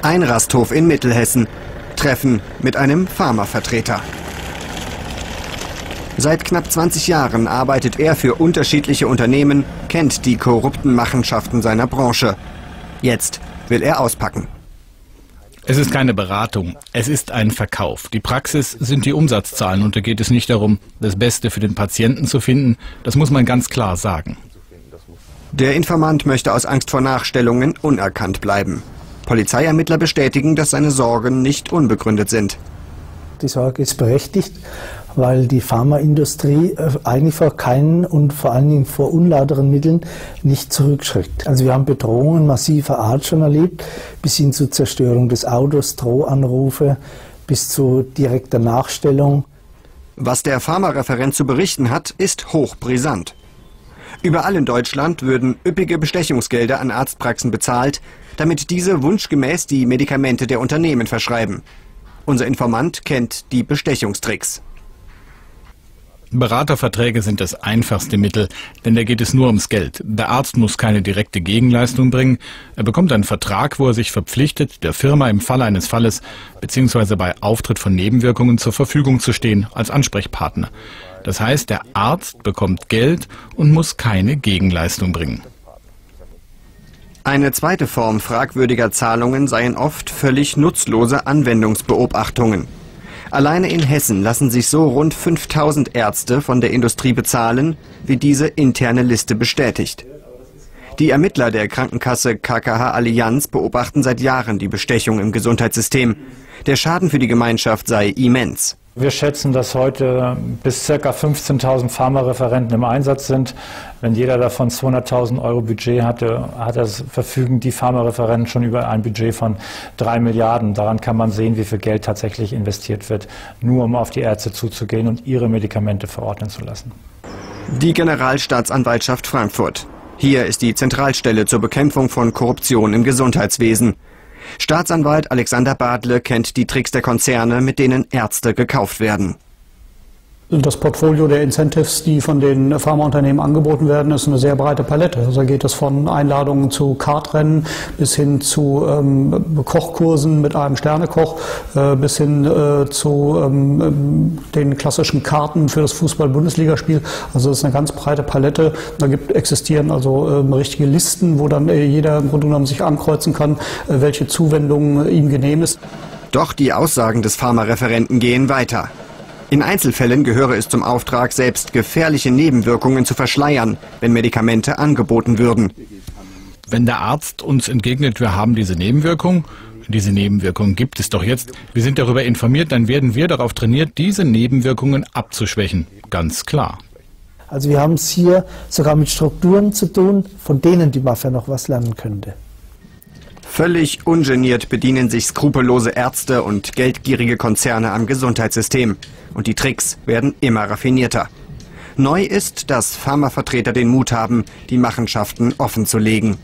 Ein Rasthof in Mittelhessen. Treffen mit einem Pharmavertreter. Seit knapp 20 Jahren arbeitet er für unterschiedliche Unternehmen, kennt die korrupten Machenschaften seiner Branche. Jetzt will er auspacken. Es ist keine Beratung, es ist ein Verkauf. Die Praxis sind die Umsatzzahlen und da geht es nicht darum, das Beste für den Patienten zu finden. Das muss man ganz klar sagen. Der Informant möchte aus Angst vor Nachstellungen unerkannt bleiben. Polizeiermittler bestätigen, dass seine Sorgen nicht unbegründet sind. Die Sorge ist berechtigt, weil die Pharmaindustrie eigentlich vor keinen und vor allen Dingen vor unlauteren Mitteln nicht zurückschreckt. Also wir haben Bedrohungen massiver Art schon erlebt, bis hin zu Zerstörung des Autos, Drohanrufe, bis zu direkter Nachstellung. Was der Pharmareferent zu berichten hat, ist hochbrisant. Überall in Deutschland würden üppige Bestechungsgelder an Arztpraxen bezahlt, damit diese wunschgemäß die Medikamente der Unternehmen verschreiben. Unser Informant kennt die Bestechungstricks. Beraterverträge sind das einfachste Mittel, denn da geht es nur ums Geld. Der Arzt muss keine direkte Gegenleistung bringen. Er bekommt einen Vertrag, wo er sich verpflichtet, der Firma im Falle eines Falles bzw. bei Auftritt von Nebenwirkungen zur Verfügung zu stehen als Ansprechpartner. Das heißt, der Arzt bekommt Geld und muss keine Gegenleistung bringen. Eine zweite Form fragwürdiger Zahlungen seien oft völlig nutzlose Anwendungsbeobachtungen. Alleine in Hessen lassen sich so rund 5000 Ärzte von der Industrie bezahlen, wie diese interne Liste bestätigt. Die Ermittler der Krankenkasse KKH Allianz beobachten seit Jahren die Bestechung im Gesundheitssystem. Der Schaden für die Gemeinschaft sei immens. Wir schätzen, dass heute bis ca. 15.000 Pharmareferenten im Einsatz sind. Wenn jeder davon 200.000 Euro Budget hatte, verfügen die Pharmareferenten schon über ein Budget von 3 Milliarden. Daran kann man sehen, wie viel Geld tatsächlich investiert wird, nur um auf die Ärzte zuzugehen und ihre Medikamente verordnen zu lassen. Die Generalstaatsanwaltschaft Frankfurt. Hier ist die Zentralstelle zur Bekämpfung von Korruption im Gesundheitswesen. Staatsanwalt Alexander Badle kennt die Tricks der Konzerne, mit denen Ärzte gekauft werden. Das Portfolio der Incentives, die von den Pharmaunternehmen angeboten werden, ist eine sehr breite Palette. Also geht es von Einladungen zu Kartrennen bis hin zu Kochkursen mit einem Sternekoch, bis hin zu den klassischen Karten für das Fußball-Bundesligaspiel. Also es ist eine ganz breite Palette. Da existieren also richtige Listen, wo dann jeder im Grunde genommen sich ankreuzen kann, welche Zuwendung ihm genehm ist. Doch die Aussagen des Pharmareferenten gehen weiter. In Einzelfällen gehöre es zum Auftrag, selbst gefährliche Nebenwirkungen zu verschleiern, wenn Medikamente angeboten würden. Wenn der Arzt uns entgegnet, wir haben diese Nebenwirkung gibt es doch jetzt, wir sind darüber informiert, dann werden wir darauf trainiert, diese Nebenwirkungen abzuschwächen. Ganz klar. Also wir haben es hier sogar mit Strukturen zu tun, von denen die Mafia noch was lernen könnte. Völlig ungeniert bedienen sich skrupellose Ärzte und geldgierige Konzerne am Gesundheitssystem. Und die Tricks werden immer raffinierter. Neu ist, dass Pharmavertreter den Mut haben, die Machenschaften offenzulegen.